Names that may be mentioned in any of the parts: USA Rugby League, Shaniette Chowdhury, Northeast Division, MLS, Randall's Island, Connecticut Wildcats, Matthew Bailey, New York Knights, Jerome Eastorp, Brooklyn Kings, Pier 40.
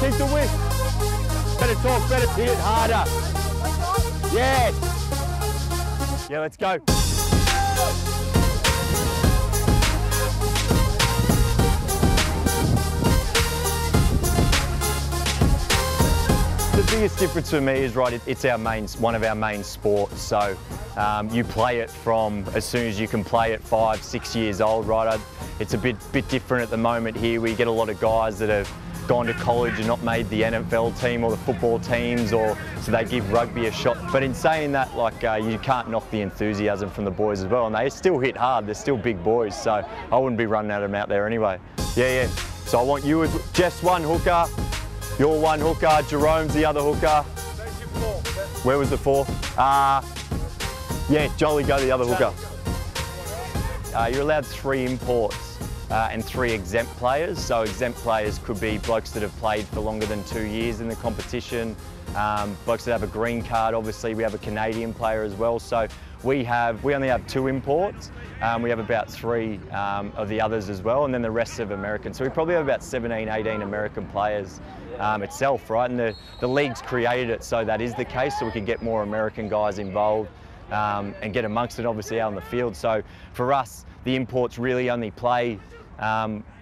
Keep the whip. Better talk, better hit it harder. Yes. Yeah, let's go. The biggest difference for me is, right, it's our main, one of our main sports, so you play it from as soon as you can play at 5, 6 years old, right? It's a bit different at the moment here. We get a lot of guys that have gone to college and not made the NFL team or the football teams, or so they give rugby a shot. But in saying that, like you can't knock the enthusiasm from the boys as well, and they still hit hard. They're still big boys, so I wouldn't be running at them out there anyway. Yeah. So I want you as Jess one hooker. You're one hooker, Jerome's the other hooker. Where was the four? Yeah, Jolly go the other hooker. You're allowed 3 imports and 3 exempt players. So exempt players could be blokes that have played for longer than 2 years in the competition, blokes that have a green card. Obviously, we have a Canadian player as well. So we only have 2 imports. We have about 3 of the others as well, and then the rest of American. So we probably have about 17, 18 American players itself, right? And the league's created it, so that is the case, so we can get more American guys involved and get amongst it, obviously, out on the field. So for us, the imports really only play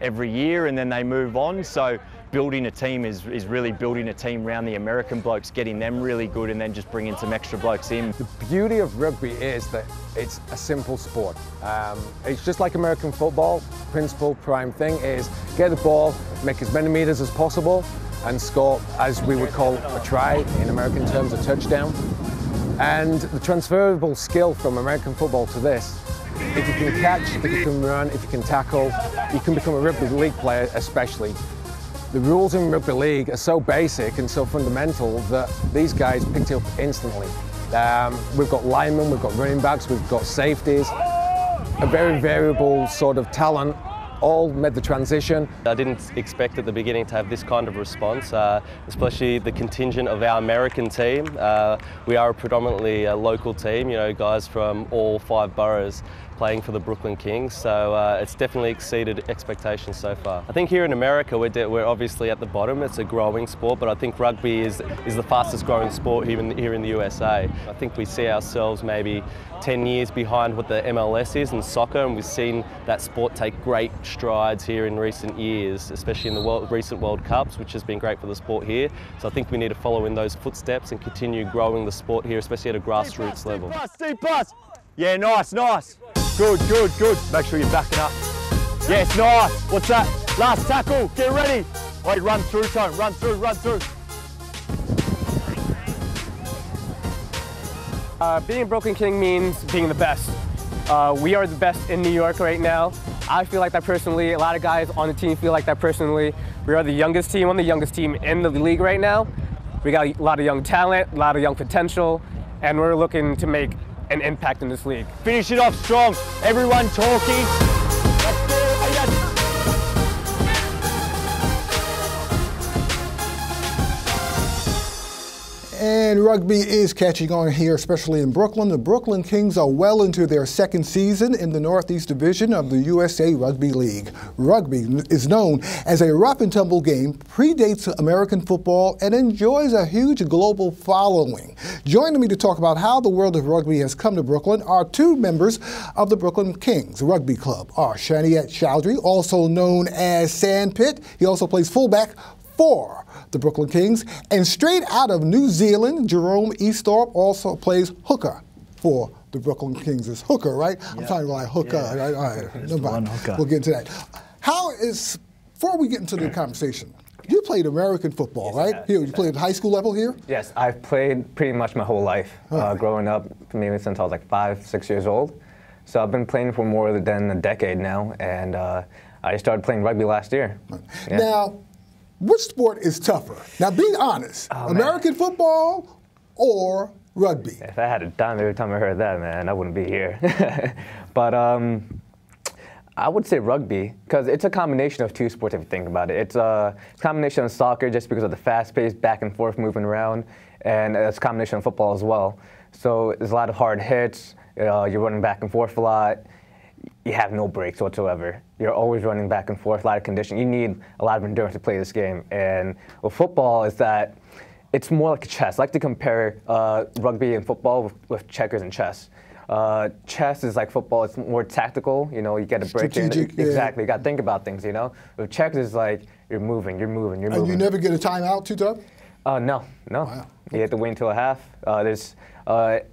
every year, and then they move on. So building a team is really building a team around the American blokes, getting them really good, and then just bringing some extra blokes in. The beauty of rugby is that it's a simple sport. It's just like American football. Principal prime thing is get the ball, make as many meters as possible, and score, as we would call a try in American terms, a touchdown. And the transferable skill from American football to this, if you can catch, if you can run, if you can tackle, you can become a rugby league player especially. The rules in rugby league are so basic and so fundamental that these guys picked up instantly. We've got linemen, we've got running backs, we've got safeties, a very variable sort of talent, all made the transition. I didn't expect at the beginning to have this kind of response, especially the contingent of our American team. We are a predominantly local team, you know, guys from all 5 boroughs playing for the Brooklyn Kings, so it's definitely exceeded expectations so far. I think here in America we're obviously at the bottom. It's a growing sport, but I think rugby is the fastest growing sport here in the USA. I think we see ourselves maybe 10 years behind what the MLS is in soccer, and we've seen that sport take great strides here in recent years, especially in the recent World Cups, which has been great for the sport here. So I think we need to follow in those footsteps and continue growing the sport here, especially at a grassroots level. C-plus. Yeah, nice. Good. Make sure you're backing up. Yes, nice. What's that? Last tackle. Get ready. Wait, run through, Tone. Run through. Being Brooklyn King means being the best. We are the best in New York right now. I feel like that personally. A lot of guys on the team feel like that personally. We are the youngest team. I'm the youngest team in the league right now. We got a lot of young talent, a lot of young potential, and we're looking to make an impact in this league. Finish it off strong. Everyone talking. And rugby is catching on here, especially in Brooklyn. The Brooklyn Kings are well into their 2nd season in the Northeast Division of the USA Rugby League. Rugby is known as a rough-and-tumble game, predates American football, and enjoys a huge global following. Joining me to talk about how the world of rugby has come to Brooklyn are 2 members of the Brooklyn Kings Rugby Club. Are Shaniette Chowdhury, also known as Sandpit. He also plays fullback for the Brooklyn Kings, and straight out of New Zealand, Jerome Eastorp also plays hooker for the Brooklyn Kings. It's hooker, right? Yep. I'm talking about hooker, yeah. Right? All right, no problem. We'll get into that. Before we get into the conversation, you played American football, right? Here, you played at high school level here? Yes, I've played pretty much my whole life, growing up, maybe since I was like 5, 6 years old. So I've been playing for more than a decade now, and I started playing rugby last year. Yeah. Now, which sport is tougher? Now, be honest. Oh, American football or rugby? If I had a dime every time I heard that, man, I wouldn't be here. But I would say rugby, because it's a combination of 2 sports if you think about it. It's a combination of soccer just because of the fast-paced back-and-forth moving around, and it's a combination of football as well. So there's a lot of hard hits. You're running back and forth a lot. You have no breaks whatsoever. you're always running back and forth, a lot of conditioning. You need a lot of endurance to play this game. And with football is that it's more like chess. I like to compare rugby and football with checkers and chess. Chess is like football. It's more tactical. You know, you got to break in. Yeah. Exactly. You got to think about things, you know. With checkers, it's like you're moving, you're moving, you're moving. And you never get a timeout too, Doug? No, no. Wow. You have to wait until a half.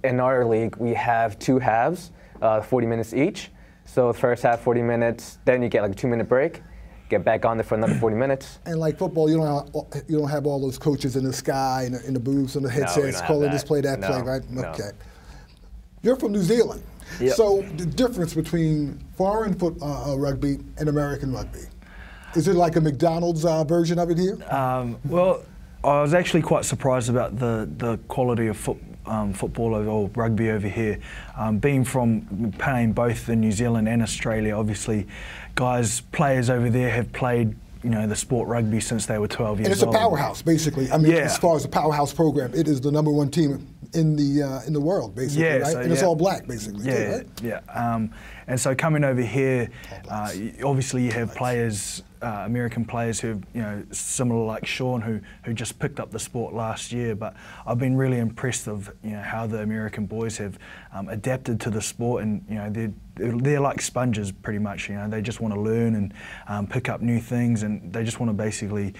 In our league, we have two halves, 40 minutes each. So the first half, 40 minutes, then you get like a 2-minute break, get back on there for another 40 minutes. And like football, you don't have all those coaches in the sky, and in the booths, and the headsets, calling this play, that play, right? No. Okay. You're from New Zealand. Yep. So the difference between foreign rugby and American rugby, is it like a McDonald's version of it here? Well, I was actually quite surprised about the quality of football or rugby over here. Being from playing both in New Zealand and Australia, obviously, players over there have played, you know, the sport rugby since they were 12 years old. And it's a powerhouse, basically. I mean, yeah. As far as a powerhouse program, it is the #1 team in the world, basically, yeah, right? So, and it's all black, basically, yeah, too, right? Yeah, and so coming over here, obviously you have players, American players who, you know, similar like Sean, who just picked up the sport last year, but I've been really impressed of, you know, how the American boys have adapted to the sport, and, you know, they're like sponges pretty much, you know, they just want to learn and pick up new things, and they just want to basically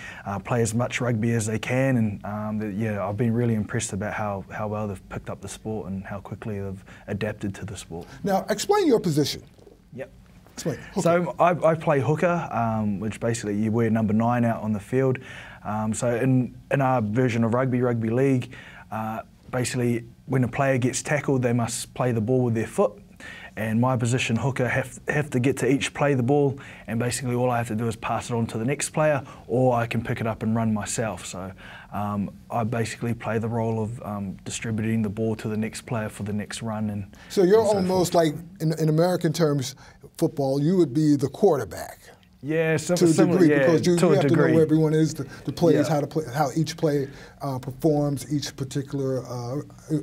play as much rugby as they can, and yeah, I've been really impressed about how well they've picked up the sport and how quickly they've adapted to the sport. Now, explain your position. Yep. Explain. Hooker. So I play hooker, which basically you wear number 9 out on the field. So in our version of rugby league, basically when a player gets tackled, they must play the ball with their foot. And my position, hooker, have to get to each play the ball, and basically all I have to do is pass it on to the next player, or I can pick it up and run myself. So I basically play the role of distributing the ball to the next player for the next run. And so you're almost like, in American terms, football, you would be the quarterback. Yeah, to a degree, because you have to know where everyone is, the players, yeah, how each play performs, each particular,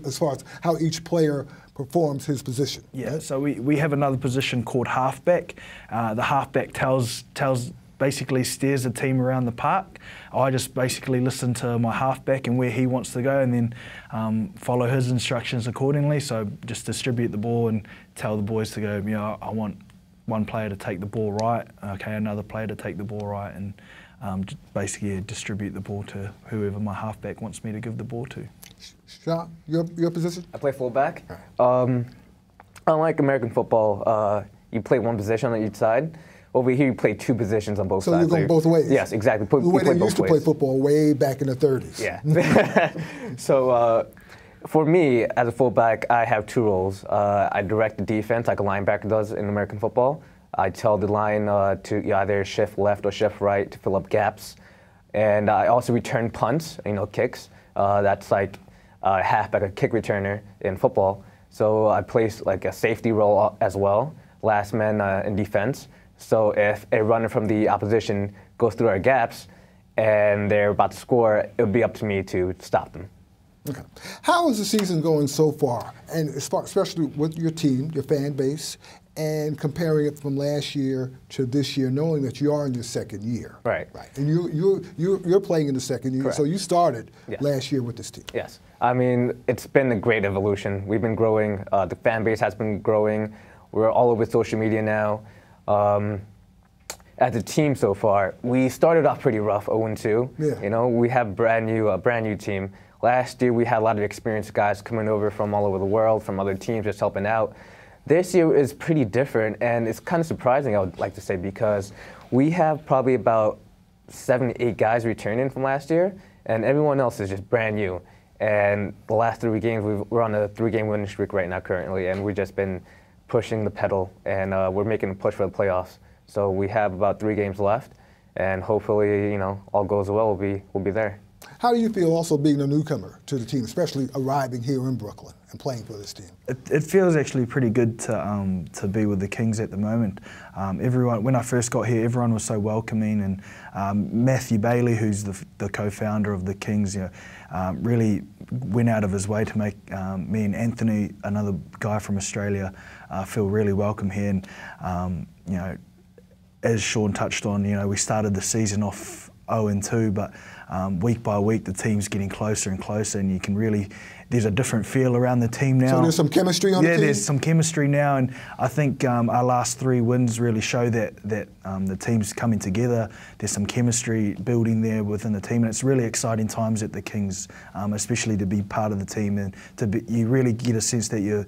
as far as how each player performs his position. Yeah, right? So we have another position called halfback. The halfback basically steers the team around the park. I just basically listen to my halfback and where he wants to go, and then follow his instructions accordingly. So just distribute the ball and tell the boys to go, you know, I want one player to take the ball right, okay, another player to take the ball right, and basically, yeah, distribute the ball to whoever my halfback wants me to give the ball to. Sean, your position? I play fullback. Unlike American football, you play one position on each side. Over here, you play two positions on both sides. So you're going both ways? Yes, exactly. The way they used to play football way back in the 30s. Yeah. So for me, as a fullback, I have two roles. I direct the defense like a linebacker does in American football. I tell the line to either shift left or shift right to fill up gaps, and I also return punts, you know, kicks. That's like a halfback, a kick returner in football. So I place like a safety role as well, last man in defense. So if a runner from the opposition goes through our gaps and they're about to score, it would be up to me to stop them. Okay. How is the season going so far, and especially with your team, your fan base, and comparing it from last year to this year, knowing that you are in your second year? Right. Right. And you're playing in the second year. Correct. So you started, yes, last year with this team. Yes. I mean, it's been a great evolution. We've been growing. The fan base has been growing. We're all over social media now. As a team so far, we started off pretty rough, 0-2. Yeah. You know, we have a brand new team. Last year, we had a lot of experienced guys coming over from all over the world, from other teams, just helping out. This year is pretty different, and it's kind of surprising, I would like to say, because we have probably about 7 to 8 guys returning from last year, and everyone else is just brand new. And the last 3 games, we're on a 3-game winning streak right now currently, and we've just been pushing the pedal, and we're making a push for the playoffs. So we have about 3 games left, and hopefully, you know, all goes well, we'll be there. How do you feel also being a newcomer to the team, especially arriving here in Brooklyn and playing for this team? It feels actually pretty good to be with the Kings at the moment. Everyone, when I first got here, everyone was so welcoming, and Matthew Bailey, who's the co-founder of the Kings, you know, really went out of his way to make me and Anthony, another guy from Australia, feel really welcome here. And you know, as Sean touched on, you know, we started the season off 0-2, but week by week the team's getting closer and closer, and you can really, there's a different feel around the team now. So there's some chemistry on the team? Yeah, there's some chemistry now, and I think our last three wins really show that the team's coming together. There's some chemistry building there within the team, and it's really exciting times at the Kings, especially to be part of the team, and to be, you really get a sense that you're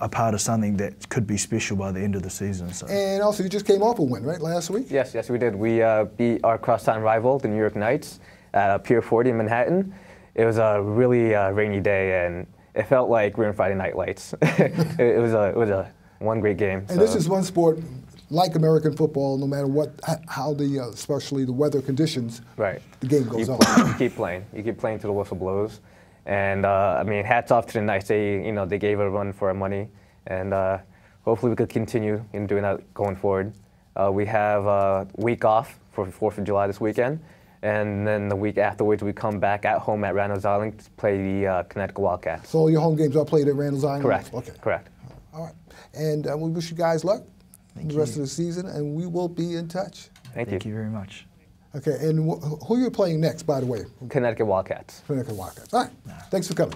a part of something that could be special by the end of the season. So. And also you just came off a win, right, last week? Yes, yes we did. We beat our crosstown rival, the New York Knights, at Pier 40 in Manhattan. It was a really rainy day, and it felt like we were in Friday Night Lights. it was a one great game. And so. This is one sport like American football, no matter what, how the especially the weather conditions, right. The game goes on. You keep playing. You keep playing till the whistle blows. And I mean, hats off to the Knights. They, you know, they gave a run for our money, and hopefully we could continue in doing that going forward. We have a week off for the 4th of July this weekend. And then the week afterwards, we come back at home at Randall's Island to play the Connecticut Wildcats. So all your home games are played at Randall's Island? Correct. Okay. Correct. All right. And we wish you guys luck the rest of the season, and we will be in touch. Thank you very much. Okay. And who are you playing next, by the way? Connecticut Wildcats. Connecticut Wildcats. All right. Thanks for coming.